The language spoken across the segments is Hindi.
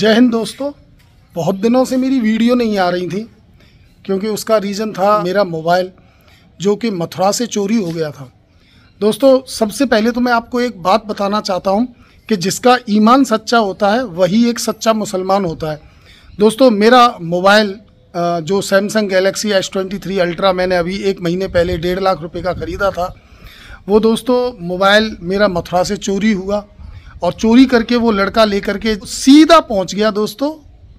जय हिंद दोस्तों, बहुत दिनों से मेरी वीडियो नहीं आ रही थी क्योंकि उसका रीज़न था मेरा मोबाइल जो कि मथुरा से चोरी हो गया था। दोस्तों, सबसे पहले तो मैं आपको एक बात बताना चाहता हूं कि जिसका ईमान सच्चा होता है वही एक सच्चा मुसलमान होता है। दोस्तों, मेरा मोबाइल जो सैमसंग गैलेक्सी S23 अल्ट्रा मैंने अभी एक महीने पहले 1.5 लाख रुपये का ख़रीदा था, वो दोस्तों मोबाइल मेरा मथुरा से चोरी हुआ और चोरी करके वो लड़का लेकर के सीधा पहुंच गया दोस्तों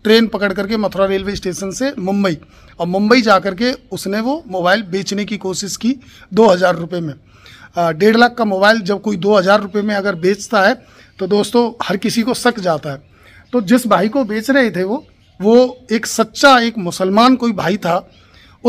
ट्रेन पकड़ करके मथुरा रेलवे स्टेशन से मुंबई, और मुंबई जा करके उसने वो मोबाइल बेचने की कोशिश की 2000 रुपये में। 1.5 लाख का मोबाइल जब कोई 2000 रुपये में अगर बेचता है तो दोस्तों हर किसी को शक जाता है। तो जिस भाई को बेच रहे थे वो एक सच्चा एक मुसलमान कोई भाई था।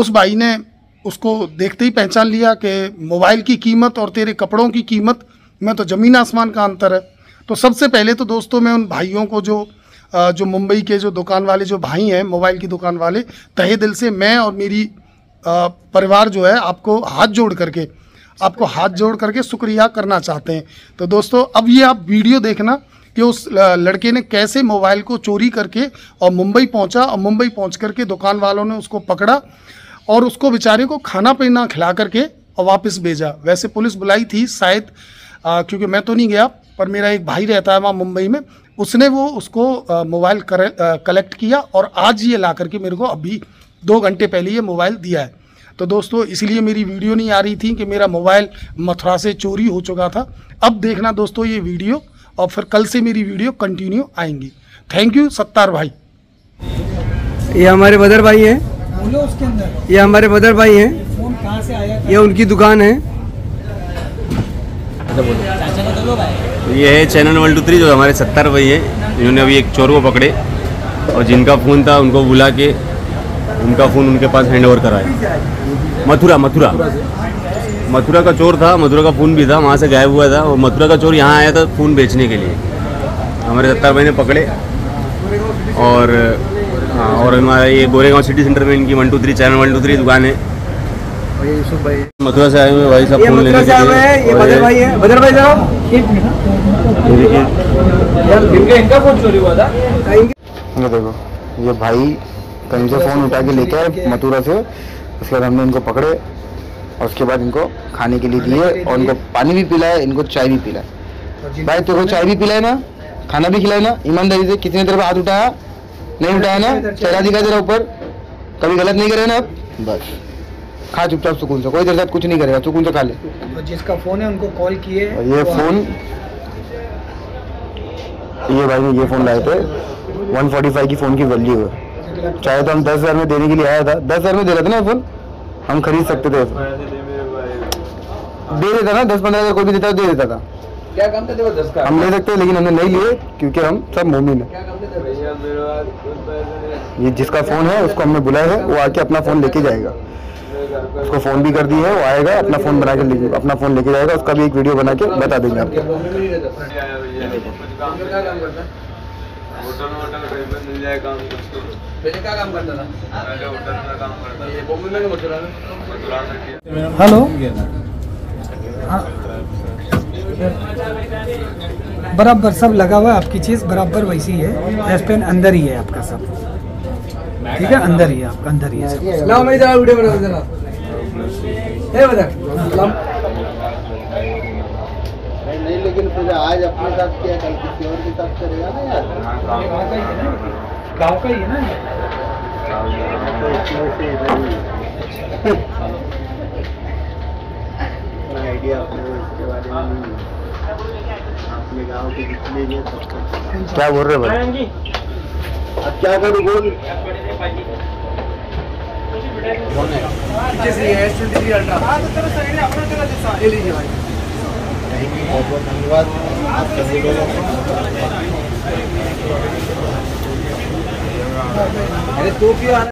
उस भाई ने उसको देखते ही पहचान लिया कि मोबाइल की कीमत और तेरे कपड़ों की कीमत में तो ज़मीन आसमान का अंतर है। तो सबसे पहले तो दोस्तों मैं उन भाइयों को जो मुंबई के जो दुकान वाले जो भाई हैं मोबाइल की दुकान वाले, तहे दिल से मैं और मेरी परिवार जो है आपको हाथ जोड़ करके शुक्रिया करना चाहते हैं। तो दोस्तों अब ये आप वीडियो देखना कि उस लड़के ने कैसे मोबाइल को चोरी करके और मुंबई पहुंचा, और मुंबई पहुंच करके दुकान वालों ने उसको पकड़ा और उसको बेचारे को खाना पीना खिला करके और वापस भेजा। वैसे पुलिस बुलाई थी शायद, क्योंकि मैं तो नहीं गया, पर मेरा एक भाई रहता है वहाँ मुंबई में, उसने वो उसको मोबाइल कलेक्ट किया और आज ये ला करके मेरे को अभी 2 घंटे पहले ये मोबाइल दिया है। तो दोस्तों इसलिए मेरी वीडियो नहीं आ रही थी कि मेरा मोबाइल मथुरा से चोरी हो चुका था। अब देखना दोस्तों ये वीडियो, और फिर कल से मेरी वीडियो कंटिन्यू आएंगी। थैंक यू सत्तार भाई। ये हमारे बदर भाई हैं, उसके अंदर ये हमारे बदर भाई हैं, फोन कहाँ से आया, ये उनकी दुकान है। ये है चैनल 123 जो हमारे सत्तार भाई है, इन्होंने अभी एक चोर को पकड़े और जिनका फ़ोन था उनको बुला के उनका फ़ोन उनके पास हैंड ओवर कराया। मथुरा का चोर था, मथुरा का फ़ोन भी था, वहाँ से गायब हुआ था, और मथुरा का चोर यहाँ आया था फ़ोन बेचने के लिए। हमारे सत्तार भाई ने पकड़े और हमारा ये गोरेगांव सिटी सेंटर में इनकी 123 चैनल 123 दुकान है। मथुरा से आए हुए भाई साहब फोन लेने के लिए। बदर भाई साहब इनका फोन चोरी हुआ था। ये देखो, ये भाई कहीं से फोन उठा के लेके आए मथुरा से, उसके बाद हमने इनको पकड़े और उसके बाद इनको खाने के लिए दिए और इनको पानी भी पिलाया, इनको चाय भी पिलाया। भाई तेरे को चाय भी पिलाए ना, खाना भी खिलाए ना, ईमानदारी से कितने तरफ हाथ उठाया, नहीं उठाया ना, चेहरा दिखा जरा ऊपर, कभी गलत नहीं करे ना आप, बस खा चुपचाप सुकून से, कोई तेरे साथ कुछ नहीं करेगा, सुकून से खा ले। और जिसका फोन है उनको कॉल किए, ये फोन ये भाई ने ये फोन लाए थे 145 की फ़ोन की वैल्यू है। चाहे तो हम 10,000 में देने के लिए आया था, 10,000 में दे रहा था ना फोन, हम खरीद सकते थे, दे देता ना 10-15,000 कोई भी देता दे देता था, क्या काम था वो 10 का हम ले सकते, लेकिन हमने नहीं लिए क्योंकि हम सब मोमिन हैं। ये जिसका फ़ोन है उसको हमने बुलाया है, वो आके अपना फ़ोन लेके जाएगा, उसको फ़ोन भी कर दी है, वो आएगा अपना फ़ोन बना के लेके जाएगा, उसका भी एक वीडियो बना के बता देंगे आपको। हेलो, बराबर सब लगा हुआ है, आपकी चीज़ बराबर वैसी है, एसपेन अंदर ही है आपका, सब ठीक है, अंदर ही है आपका, अंदर ही है। लाओ मेरी जरा वीडियो बनाओ जरा, ए बता नहीं, लेकिन फिर आज अपने साथ किया कल किसी और के साथ करेगा ना यार, गांव का ही है ना, आइडिया इसके बारे में अपने गांव के कितने लिए क्या बोल रहे भाई, अब क्या करूँ बोल। अरे तू क्यों